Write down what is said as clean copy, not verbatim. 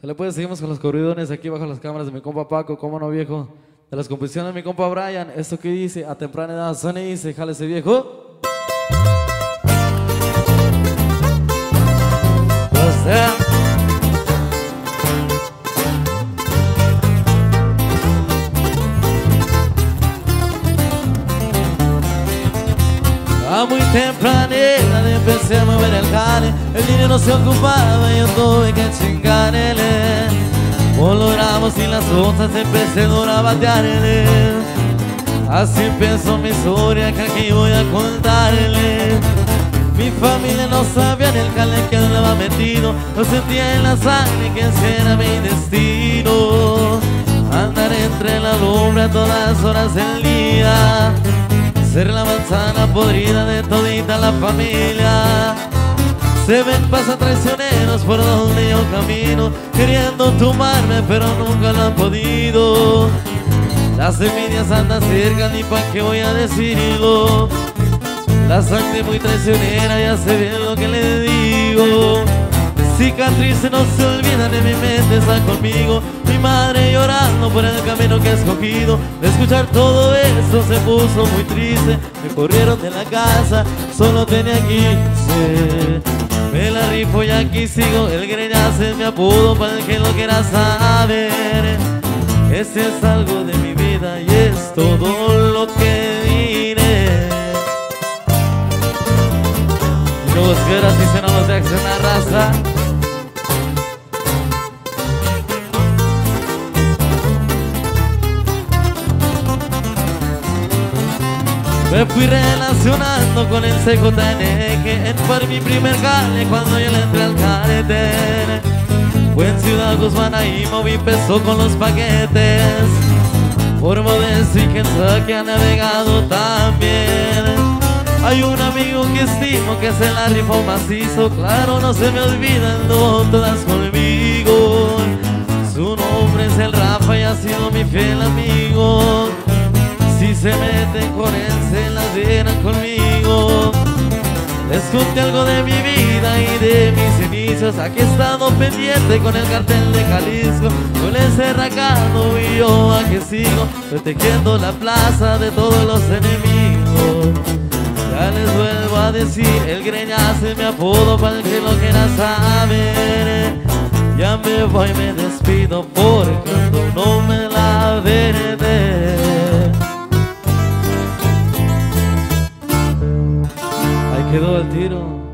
Se le puede, seguimos con los corridones aquí bajo las cámaras de mi compa Paco, cómo no viejo, de las composiciones de mi compa Brian, esto que dice, a temprana edad, Sony dice, jálese viejo. O sea, a muy temprana edad empecé a mover el jale, el niño no se ocupaba, yo tuve que chingarle. Coloramos y las onzas empecé a batearle. Así empezó mi historia que aquí voy a contarle. Mi familia no sabía en el jale que andaba metido, lo sentía en la sangre que ese era mi destino. Andar entre la lumbre a todas horas del día, ser la manzana podrida de todita la familia. Se ven pasan traicioneros por donde yo camino, queriendo tomarme pero nunca lo han podido. Las envidias andan cerca, ni pa' qué voy a decirlo. La sangre muy traicionera, ya sé bien lo que le digo. Cicatrices no se olvidan, en mi mente están conmigo. Mi madre llorando por el camino que he escogido. De escuchar todo eso se puso muy triste. Me corrieron de la casa, solo tenía 15. Me la rifo y aquí sigo, el greñazo es mi apodo para el que lo quiera saber. Ese es algo de mi vida y es todo lo que diré. Yo os quiero así, se nos deja una raza. Me fui relacionando con el CJN, que fue mi primer jale cuando yo le entré al carretén. Fue en Ciudad Guzmán, ahí moví peso con los paquetes. Por Modesto y Kentucky ha navegado también. Hay un amigo que estimo que se la rifó macizo, claro no se me olvidan, no todas conmigo. Su nombre es el Rafa y ha sido mi fiel amigo. Si se meten con él, se la dieran conmigo. Les conté algo de mi vida y de mis inicios. Aquí he estado pendiente con el cartel de Jalisco. Yo les he racado y yo aquí sigo, protegiendo la plaza de todos los enemigos. Ya les vuelvo a decir, el greñazo es mi apodo para el que lo quiera saber. Ya me voy, me despido porque no me la verde. Ahí quedó el tiro.